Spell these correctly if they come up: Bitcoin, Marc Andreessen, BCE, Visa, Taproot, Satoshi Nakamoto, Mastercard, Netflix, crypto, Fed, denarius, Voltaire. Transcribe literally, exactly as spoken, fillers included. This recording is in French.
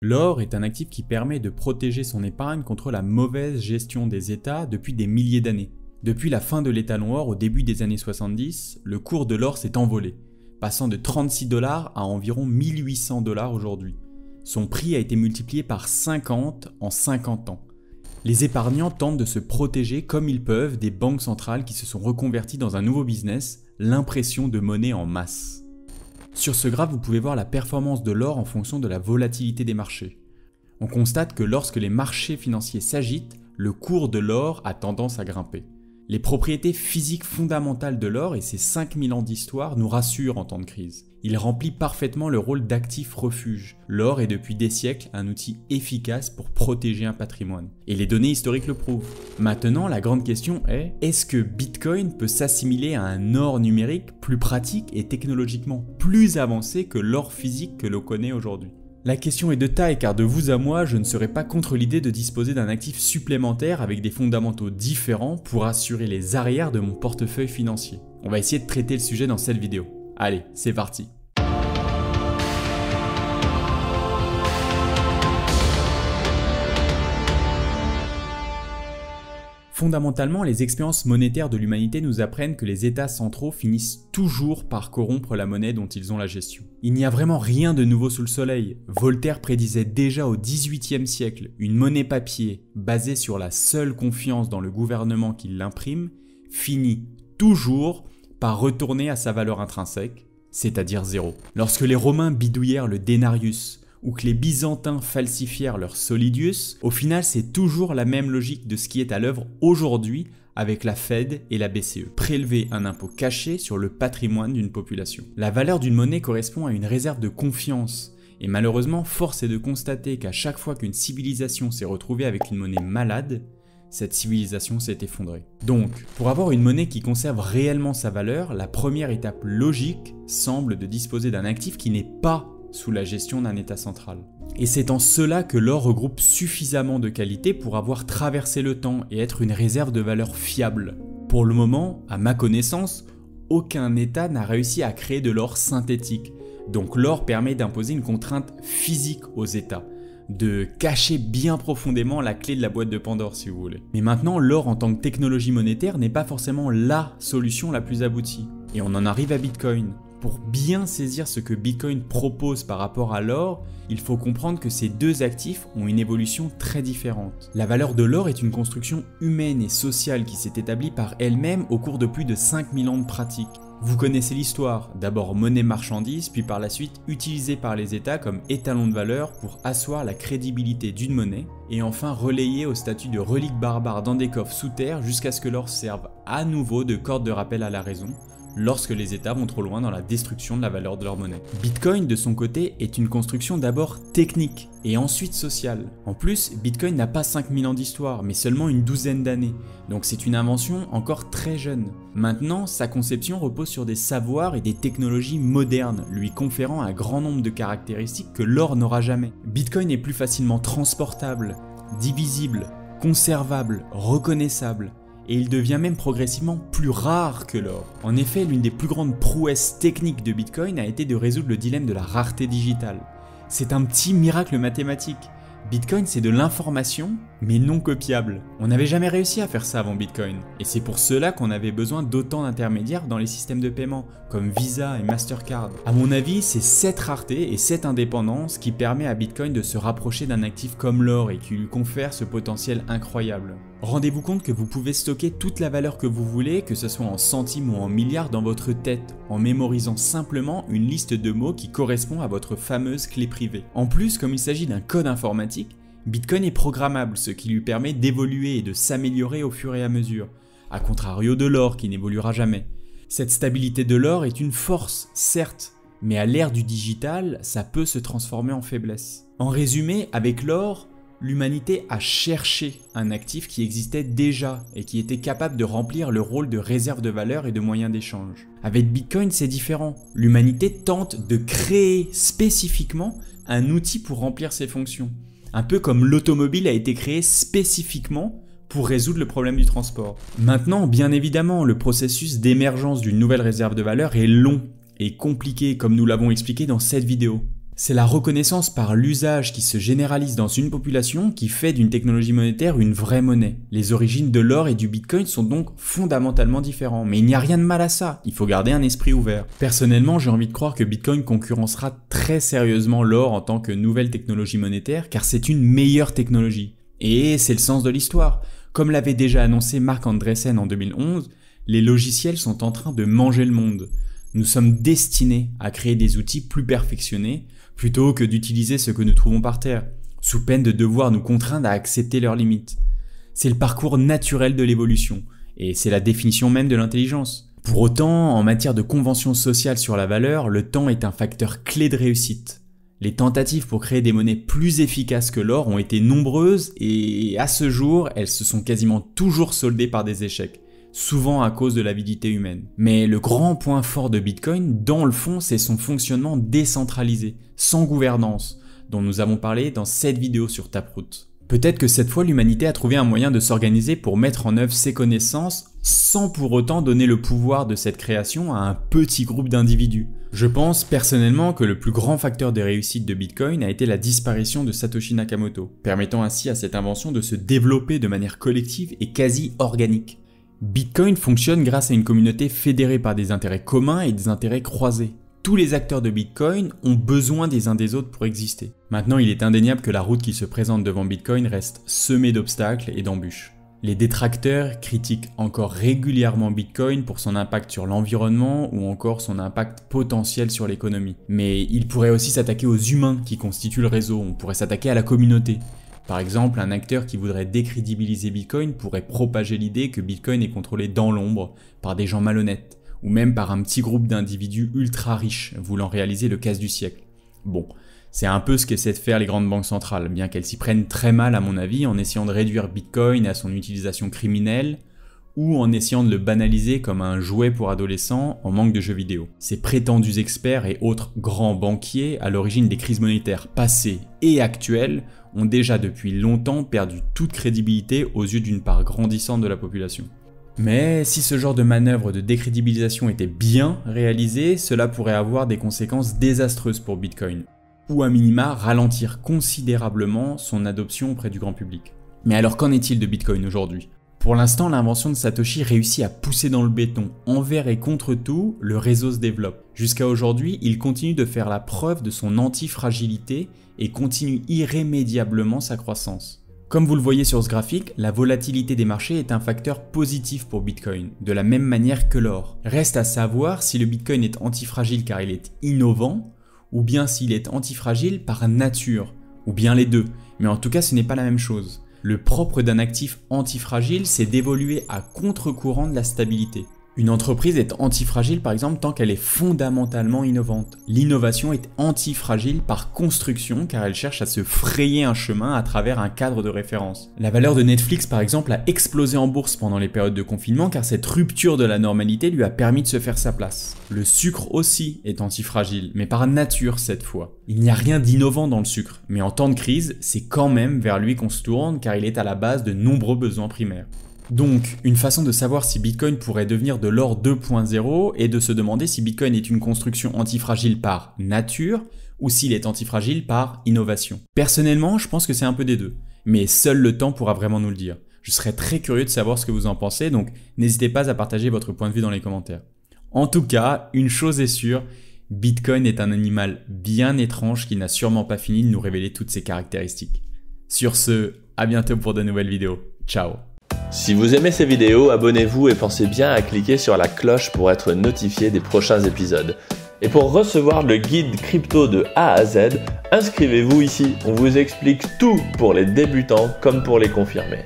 L'or est un actif qui permet de protéger son épargne contre la mauvaise gestion des États depuis des milliers d'années. Depuis la fin de l'étalon or au début des années soixante-dix, le cours de l'or s'est envolé, passant de trente-six dollars à environ mille huit cents dollars aujourd'hui. Son prix a été multiplié par cinquante en cinquante ans. Les épargnants tentent de se protéger comme ils peuvent des banques centrales qui se sont reconverties dans un nouveau business, l'impression de monnaie en masse. Sur ce graphe, vous pouvez voir la performance de l'or en fonction de la volatilité des marchés. On constate que lorsque les marchés financiers s'agitent, le cours de l'or a tendance à grimper. Les propriétés physiques fondamentales de l'or et ses cinq mille ans d'histoire nous rassurent en temps de crise. Il remplit parfaitement le rôle d'actif refuge. L'or est depuis des siècles un outil efficace pour protéger un patrimoine. Et les données historiques le prouvent. Maintenant, la grande question est, est-ce que Bitcoin peut s'assimiler à un or numérique plus pratique et technologiquement plus avancé que l'or physique que l'on connaît aujourd'hui ? La question est de taille car de vous à moi, je ne serais pas contre l'idée de disposer d'un actif supplémentaire avec des fondamentaux différents pour assurer les arrières de mon portefeuille financier. On va essayer de traiter le sujet dans cette vidéo. Allez, c'est parti! Fondamentalement, les expériences monétaires de l'humanité nous apprennent que les États centraux finissent toujours par corrompre la monnaie dont ils ont la gestion. Il n'y a vraiment rien de nouveau sous le soleil. Voltaire prédisait déjà au dix-huitième siècle une monnaie papier basée sur la seule confiance dans le gouvernement qui l'imprime finit toujours par retourner à sa valeur intrinsèque, c'est-à-dire zéro. Lorsque les Romains bidouillèrent le denarius, ou que les Byzantins falsifièrent leur solidius, au final c'est toujours la même logique de ce qui est à l'œuvre aujourd'hui avec la Fed et la B C E. Prélever un impôt caché sur le patrimoine d'une population. La valeur d'une monnaie correspond à une réserve de confiance, et malheureusement force est de constater qu'à chaque fois qu'une civilisation s'est retrouvée avec une monnaie malade, cette civilisation s'est effondrée. Donc, pour avoir une monnaie qui conserve réellement sa valeur, la première étape logique semble de disposer d'un actif qui n'est pas sous la gestion d'un État central. Et c'est en cela que l'or regroupe suffisamment de qualités pour avoir traversé le temps et être une réserve de valeur fiable. Pour le moment, à ma connaissance, aucun État n'a réussi à créer de l'or synthétique. Donc l'or permet d'imposer une contrainte physique aux États, de cacher bien profondément la clé de la boîte de Pandore si vous voulez. Mais maintenant, l'or en tant que technologie monétaire n'est pas forcément LA solution la plus aboutie. Et on en arrive à Bitcoin. Pour bien saisir ce que Bitcoin propose par rapport à l'or, il faut comprendre que ces deux actifs ont une évolution très différente. La valeur de l'or est une construction humaine et sociale qui s'est établie par elle-même au cours de plus de cinq mille ans de pratique. Vous connaissez l'histoire, d'abord monnaie marchandise, puis par la suite utilisée par les États comme étalon de valeur pour asseoir la crédibilité d'une monnaie, et enfin relayée au statut de relique barbare dans des coffres sous terre jusqu'à ce que l'or serve à nouveau de corde de rappel à la raison, lorsque les États vont trop loin dans la destruction de la valeur de leur monnaie. Bitcoin, de son côté, est une construction d'abord technique et ensuite sociale. En plus, Bitcoin n'a pas cinq mille ans d'histoire, mais seulement une douzaine d'années, donc c'est une invention encore très jeune. Maintenant, sa conception repose sur des savoirs et des technologies modernes, lui conférant un grand nombre de caractéristiques que l'or n'aura jamais. Bitcoin est plus facilement transportable, divisible, conservable, reconnaissable, et il devient même progressivement plus rare que l'or. En effet, l'une des plus grandes prouesses techniques de Bitcoin a été de résoudre le dilemme de la rareté digitale. C'est un petit miracle mathématique. Bitcoin, c'est de l'information, mais non copiable. On n'avait jamais réussi à faire ça avant Bitcoin, et c'est pour cela qu'on avait besoin d'autant d'intermédiaires dans les systèmes de paiement, comme Visa et Mastercard. À mon avis, c'est cette rareté et cette indépendance qui permet à Bitcoin de se rapprocher d'un actif comme l'or et qui lui confère ce potentiel incroyable. Rendez-vous compte que vous pouvez stocker toute la valeur que vous voulez, que ce soit en centimes ou en milliards dans votre tête, en mémorisant simplement une liste de mots qui correspond à votre fameuse clé privée. En plus, comme il s'agit d'un code informatique, Bitcoin est programmable, ce qui lui permet d'évoluer et de s'améliorer au fur et à mesure, à contrario de l'or qui n'évoluera jamais. Cette stabilité de l'or est une force, certes, mais à l'ère du digital, ça peut se transformer en faiblesse. En résumé, avec l'or, l'humanité a cherché un actif qui existait déjà et qui était capable de remplir le rôle de réserve de valeur et de moyen d'échange. Avec Bitcoin, c'est différent. L'humanité tente de créer spécifiquement un outil pour remplir ses fonctions. Un peu comme l'automobile a été créée spécifiquement pour résoudre le problème du transport. Maintenant, bien évidemment, le processus d'émergence d'une nouvelle réserve de valeur est long et compliqué, comme nous l'avons expliqué dans cette vidéo. C'est la reconnaissance par l'usage qui se généralise dans une population qui fait d'une technologie monétaire une vraie monnaie. Les origines de l'or et du Bitcoin sont donc fondamentalement différents, mais il n'y a rien de mal à ça, il faut garder un esprit ouvert. Personnellement, j'ai envie de croire que Bitcoin concurrencera très sérieusement l'or en tant que nouvelle technologie monétaire, car c'est une meilleure technologie. Et c'est le sens de l'histoire. Comme l'avait déjà annoncé Marc Andreessen en deux mille onze, les logiciels sont en train de manger le monde. Nous sommes destinés à créer des outils plus perfectionnés plutôt que d'utiliser ce que nous trouvons par terre, sous peine de devoir nous contraindre à accepter leurs limites. C'est le parcours naturel de l'évolution, et c'est la définition même de l'intelligence. Pour autant, en matière de convention sociale sur la valeur, le temps est un facteur clé de réussite. Les tentatives pour créer des monnaies plus efficaces que l'or ont été nombreuses et à ce jour, elles se sont quasiment toujours soldées par des échecs, souvent à cause de l'avidité humaine. Mais le grand point fort de Bitcoin, dans le fond, c'est son fonctionnement décentralisé, sans gouvernance, dont nous avons parlé dans cette vidéo sur Taproot. Peut-être que cette fois, l'humanité a trouvé un moyen de s'organiser pour mettre en œuvre ses connaissances sans pour autant donner le pouvoir de cette création à un petit groupe d'individus. Je pense personnellement que le plus grand facteur de réussite de Bitcoin a été la disparition de Satoshi Nakamoto, permettant ainsi à cette invention de se développer de manière collective et quasi organique. Bitcoin fonctionne grâce à une communauté fédérée par des intérêts communs et des intérêts croisés. Tous les acteurs de Bitcoin ont besoin des uns des autres pour exister. Maintenant, il est indéniable que la route qui se présente devant Bitcoin reste semée d'obstacles et d'embûches. Les détracteurs critiquent encore régulièrement Bitcoin pour son impact sur l'environnement ou encore son impact potentiel sur l'économie. Mais il pourrait aussi s'attaquer aux humains qui constituent le réseau, on pourrait s'attaquer à la communauté. Par exemple, un acteur qui voudrait décrédibiliser Bitcoin pourrait propager l'idée que Bitcoin est contrôlé dans l'ombre par des gens malhonnêtes, ou même par un petit groupe d'individus ultra riches voulant réaliser le casse du siècle. Bon. C'est un peu ce qu'essaient de faire les grandes banques centrales, bien qu'elles s'y prennent très mal à mon avis en essayant de réduire Bitcoin à son utilisation criminelle ou en essayant de le banaliser comme un jouet pour adolescents en manque de jeux vidéo. Ces prétendus experts et autres grands banquiers à l'origine des crises monétaires passées et actuelles ont déjà depuis longtemps perdu toute crédibilité aux yeux d'une part grandissante de la population. Mais si ce genre de manœuvre de décrédibilisation était bien réalisée, cela pourrait avoir des conséquences désastreuses pour Bitcoin, ou à minima ralentir considérablement son adoption auprès du grand public. Mais alors qu'en est-il de Bitcoin aujourd'hui? Pour l'instant, l'invention de Satoshi réussit à pousser dans le béton. Envers et contre tout, le réseau se développe. Jusqu'à aujourd'hui, il continue de faire la preuve de son antifragilité et continue irrémédiablement sa croissance. Comme vous le voyez sur ce graphique, la volatilité des marchés est un facteur positif pour Bitcoin, de la même manière que l'or. Reste à savoir si le Bitcoin est antifragile car il est innovant, ou bien s'il est antifragile par nature, ou bien les deux, mais en tout cas ce n'est pas la même chose. Le propre d'un actif antifragile, c'est d'évoluer à contre-courant de la stabilité. Une entreprise est antifragile par exemple tant qu'elle est fondamentalement innovante. L'innovation est antifragile par construction car elle cherche à se frayer un chemin à travers un cadre de référence. La valeur de Netflix par exemple a explosé en bourse pendant les périodes de confinement car cette rupture de la normalité lui a permis de se faire sa place. Le sucre aussi est antifragile, mais par nature cette fois. Il n'y a rien d'innovant dans le sucre, mais en temps de crise, c'est quand même vers lui qu'on se tourne car il est à la base de nombreux besoins primaires. Donc, une façon de savoir si Bitcoin pourrait devenir de l'or deux point zéro est de se demander si Bitcoin est une construction antifragile par nature ou s'il est antifragile par innovation. Personnellement, je pense que c'est un peu des deux, mais seul le temps pourra vraiment nous le dire. Je serais très curieux de savoir ce que vous en pensez, donc n'hésitez pas à partager votre point de vue dans les commentaires. En tout cas, une chose est sûre, Bitcoin est un animal bien étrange qui n'a sûrement pas fini de nous révéler toutes ses caractéristiques. Sur ce, à bientôt pour de nouvelles vidéos. Ciao! Si vous aimez ces vidéos, abonnez-vous et pensez bien à cliquer sur la cloche pour être notifié des prochains épisodes. Et pour recevoir le guide crypto de A à Z, inscrivez-vous ici, on vous explique tout pour les débutants comme pour les confirmés.